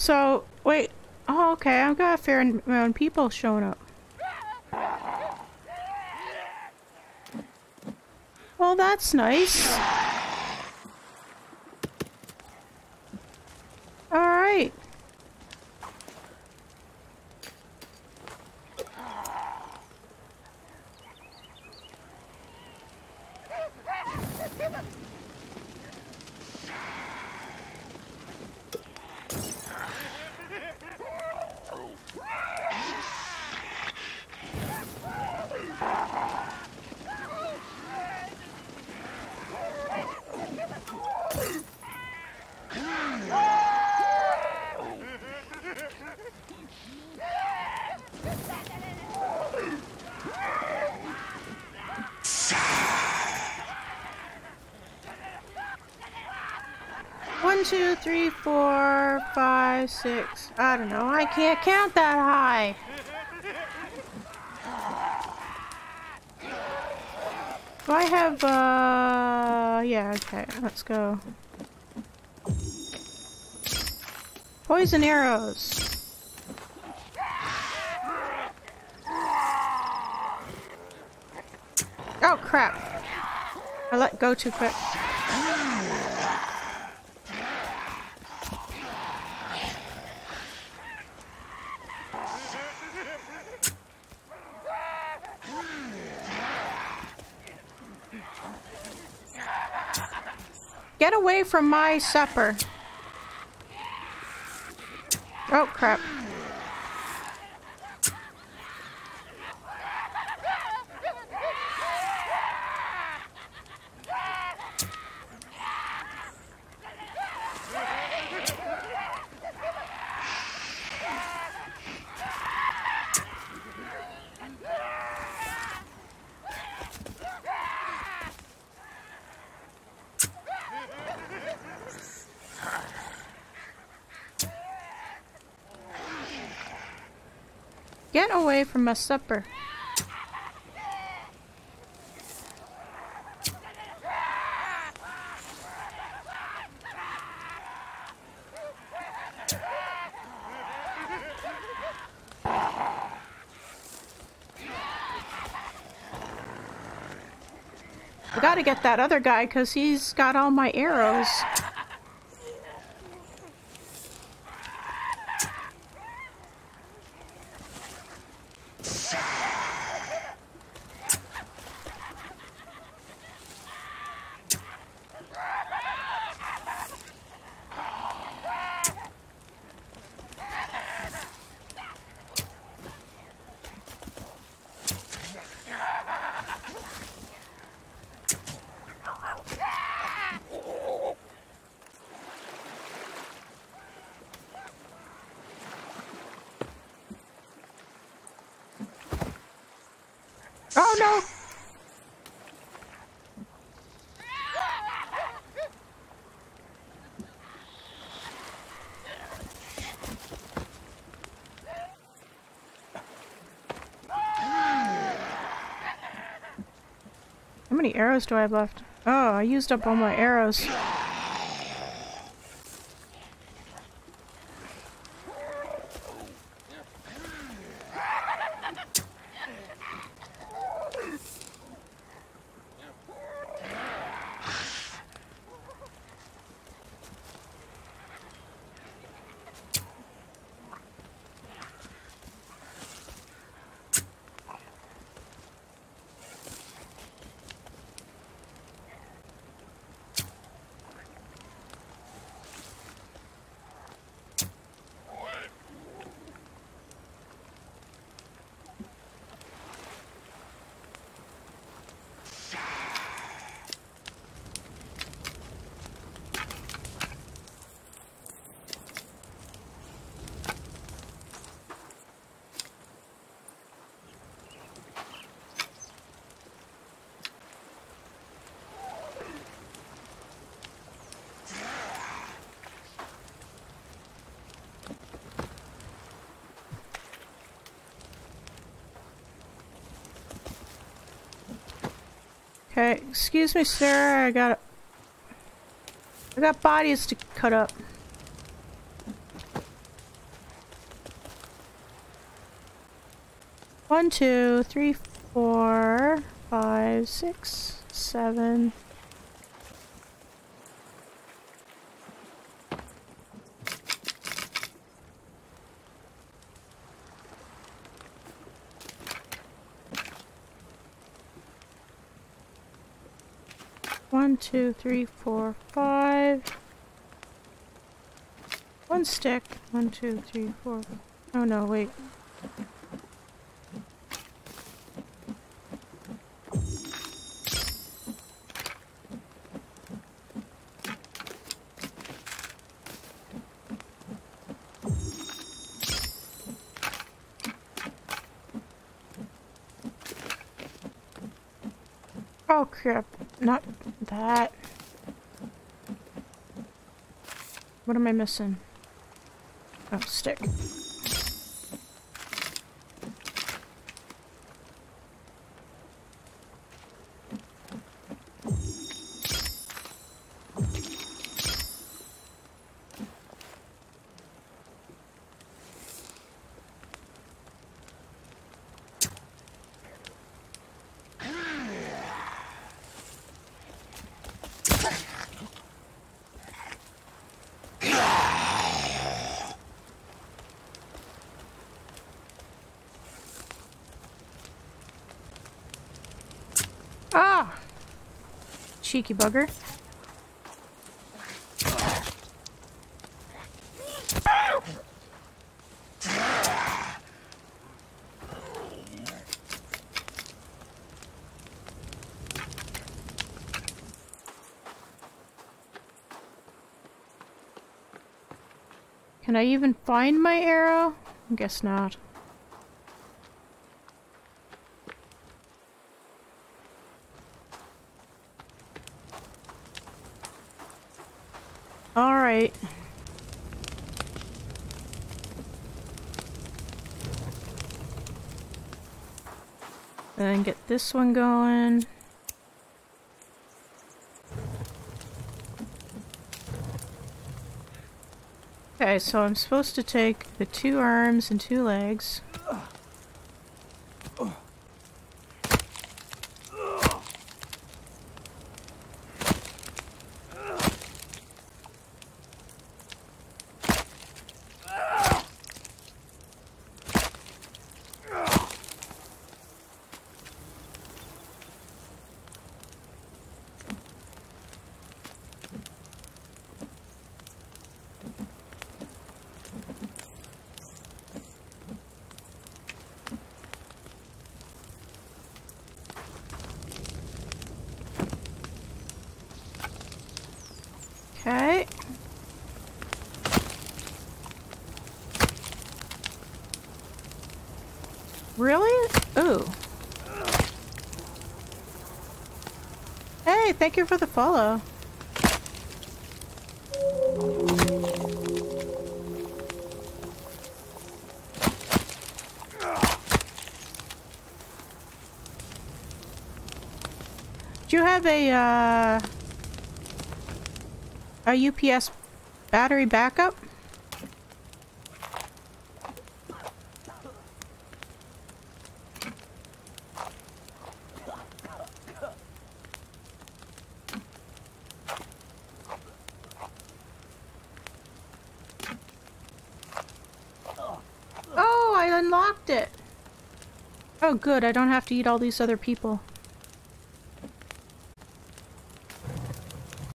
So, wait. Oh, okay. I've got a fair amount of people showing up. Well, that's nice. Alright. Two, three, four, five, six. I don't know. I can't count that high. Do I have, yeah, okay. Let's go. Poison arrows. Oh, crap. I let go too quick. Get away from my supper. Oh, crap. Get away from my supper. I gotta get that other guy because he's got all my arrows. Oh no! How many arrows do I have left? Oh, I used up all my arrows. Okay, excuse me, sir. I got bodies to cut up. 1, 2, 3, 4, 5, 6, 7. One, two, three, four, five. One stick. One, two, three, four. Oh no, wait. Oh crap, not that. What am I missing? Oh, stick. Cheeky bugger. Can I even find my arrow? I guess not. Alright. And get this one going. Okay, so I'm supposed to take the two arms and two legs. Okay. Really? Ooh. Hey, thank you for the follow. Do you have a UPS battery backup? Oh, I unlocked it! Oh good, I don't have to eat all these other people.